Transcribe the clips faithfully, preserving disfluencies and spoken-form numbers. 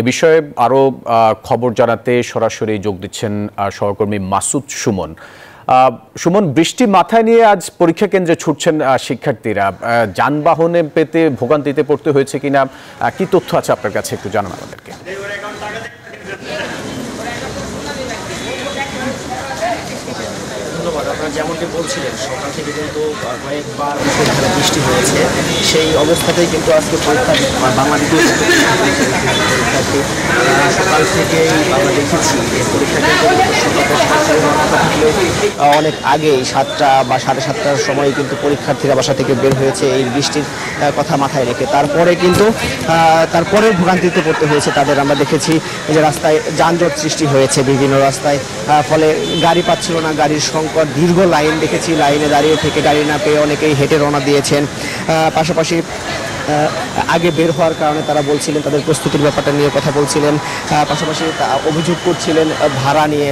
এ বিষয়ে আরও খবর জানাতে সরাসরি যোগ দিচ্ছেন সহকর্মী মাসুদ সুমন। সুমন, বৃষ্টি মাথায় নিয়ে আজ পরীক্ষা কেন্দ্রে ছুটছেন শিক্ষার্থীরা, যানবাহনে পেতে ভোগান্তিতে পড়তে হয়েছে কিনা, কি তথ্য আছে আপনার কাছে, একটু জানান আমাদেরকে। ধন্যবাদ। আপনারা যেমনটি বলছিলেন, সকাল থেকে কিন্তু কয়েকবার বৃষ্টি হয়েছে, সেই অবস্থাতেই কিন্তু আজকে পরীক্ষা বাংলাদেশের সকাল থেকেই আমরা দেখেছি যে পরীক্ষাটা অনেক আগেই সাতটা বা সাড়ে সাতটার সময় কিন্তু পরীক্ষার্থীরা বাসা থেকে বের হয়েছে এই বৃষ্টির কথা মাথায় রেখে। তারপরে কিন্তু তারপরে ভোগান্তিতে পড়তে হয়েছে তাদের। আমরা দেখেছি যে রাস্তায় যানজট সৃষ্টি হয়েছে বিভিন্ন রাস্তায়, ফলে গাড়ি পাচ্ছিল না, গাড়ির সংকট, দীর্ঘ লাইন দেখেছি, লাইনে দাঁড়িয়ে থেকে গাড়ি না পেয়ে অনেকেই হেঁটে রওনা দিয়েছেন। পাশাপাশি আগে বের হওয়ার কারণে তারা বলছিলেন, তাদের প্রস্তুতির ব্যাপারটা নিয়ে কথা বলছিলেন, পাশাপাশি অভিযোগ করছিলেন ভাড়া নিয়ে,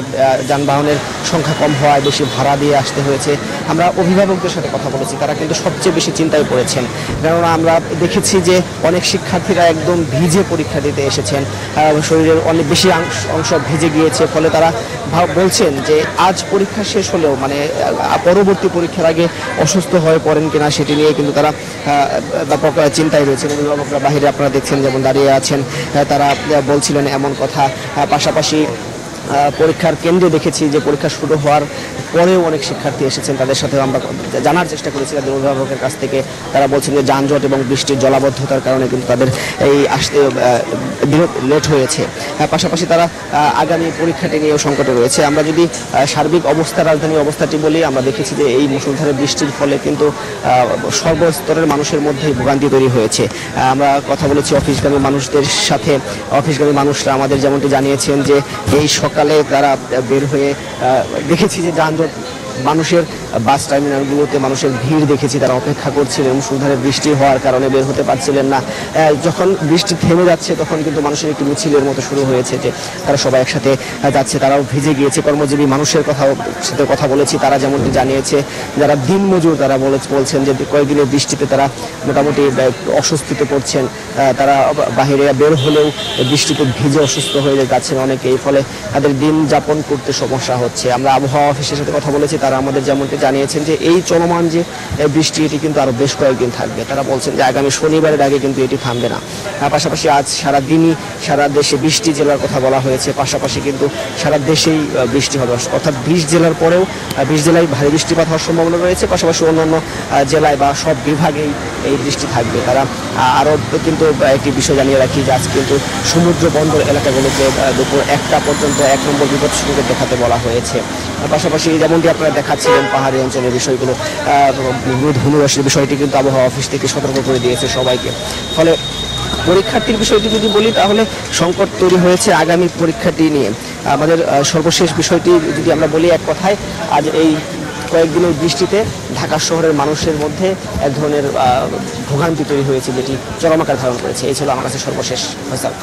যানবাহনের সংখ্যা কম হওয়ায় বেশি ভাড়া দিয়ে আসতে হয়েছে। আমরা অভিভাবকদের সাথে কথা বলেছি, তারা কিন্তু সবচেয়ে বেশি চিন্তায় পড়েছেন, কেননা আমরা দেখেছি যে অনেক শিক্ষার্থীরা একদম ভিজে পরীক্ষা দিতে এসেছেন, শরীরের অনেক বেশি অংশ ভিজে গিয়েছে, ফলে তারা বলছেন যে আজ পরীক্ষা শেষ হলেও মানে পরবর্তী পরীক্ষার আগে অসুস্থ হয়ে পড়েন কিনা সেটি নিয়ে কিন্তু তারা ব্যাপক চিন্তায় রয়েছেন। অভিভাবকরা বাহিরে আপনারা দেখছেন যেমন দাঁড়িয়ে আছেন, তারা বলছিলেন এমন কথা। পাশাপাশি পরীক্ষার কেন্দ্রে দেখেছি যে পরীক্ষা শুরু হওয়ার পরেও অনেক শিক্ষার্থী এসেছেন, তাদের সাথেও আমরা জানার চেষ্টা করেছি তাদের অভিভাবকের কাছ থেকে। তারা বলছেন যে যানজট এবং বৃষ্টির জলাবদ্ধতার কারণে কিন্তু তাদের এই আসতে লেট হয়েছে। পাশাপাশি তারা আগামী পরীক্ষাটি নিয়েও সংকটে রয়েছে। আমরা যদি সার্বিক অবস্থা, রাজধানীর অবস্থাটি বলি, আমরা দেখেছি যে এই মুষলধারে বৃষ্টির ফলে কিন্তু সর্বস্তরের মানুষের মধ্যেই ভোগান্তি তৈরি হয়েছে। আমরা কথা বলেছি অফিসগামী মানুষদের সাথে। অফিসগামী মানুষরা আমাদের যেমনটি জানিয়েছেন যে এই সকালে তারা বের হয়ে দেখেছি যে যানজট, মানুষের বাস টার্মিনালগুলোতে মানুষের ভিড় দেখেছি, তারা অপেক্ষা করছিলেন, মুষলধারে বৃষ্টি হওয়ার কারণে বের হতে পারছিলেন না। যখন বৃষ্টি থেমে যাচ্ছে তখন কিন্তু মানুষের একটি মিছিলের মতো শুরু হয়েছে যে তারা সবাই একসাথে যাচ্ছে, তারাও ভিজে গিয়েছে। কর্মজীবী মানুষের কথাও সাথে কথা বলেছি, তারা যেমনটি জানিয়েছে যারা দিনমজুর তারা বলছেন যে কয়েকদিনের বৃষ্টিতে তারা মোটামুটি অস্বস্তিতে পড়ছেন, তারা বাহিরে বের হলেও বৃষ্টিতে ভিজে অসুস্থ হয়ে যাচ্ছেন অনেকেই, ফলে তাদের দিন যাপন করতে সমস্যা হচ্ছে। আমরা আবহাওয়া অফিসের সাথে কথা বলেছি, তারা আমাদের যেমনটি জানিয়েছেন যে এই চলমান যে বৃষ্টি এটি কিন্তু আরও বেশ কয়েকদিন থাকবে। তারা বলছেন যে আগামী শনিবারের আগে কিন্তু এটি থামবে না। পাশাপাশি আজ সারাদিনই সারা দেশে বৃষ্টি জেলার কথা বলা হয়েছে, পাশাপাশি কিন্তু সারা দেশেই বৃষ্টি হবে, অর্থাৎ বিশ জেলার পরেও বিশ জেলায় ভারী বৃষ্টিপাত হওয়ার সম্ভাবনা রয়েছে, পাশাপাশি অন্যান্য জেলায় বা সব বিভাগেই এই বৃষ্টি থাকবে। তারা আরও কিন্তু একটি বিষয় জানিয়ে রাখি যে আজ কিন্তু সমুদ্র বন্দর এলাকাগুলোতে দুপুর একটা পর্যন্ত এক নম্বর বিপদ সূচক দেখাতে বলা হয়েছে। পাশাপাশি যেমনটি আপনারা দেখাচ্ছিলেন পাহাড়ি অঞ্চলের বিষয়গুলো, ধনুরাশির বিষয়টি কিন্তু আবহাওয়া অফিস থেকে সতর্ক করে দিয়েছে সবাইকে। ফলে পরীক্ষার্থীর বিষয়টি যদি বলি তাহলে সংকট তৈরি হয়েছে আগামী পরীক্ষাটি নিয়ে। আমাদের সর্বশেষ বিষয়টি যদি আমরা বলি, এক কথায় আজ এই কয়েকদিনের বৃষ্টিতে ঢাকা শহরের মানুষের মধ্যে এক ধরনের ভোগান্তি তৈরি হয়েছে যেটি চরম আকার ধারণ করেছে। এই ছিল আমার কাছে সর্বশেষ ফয়সালা।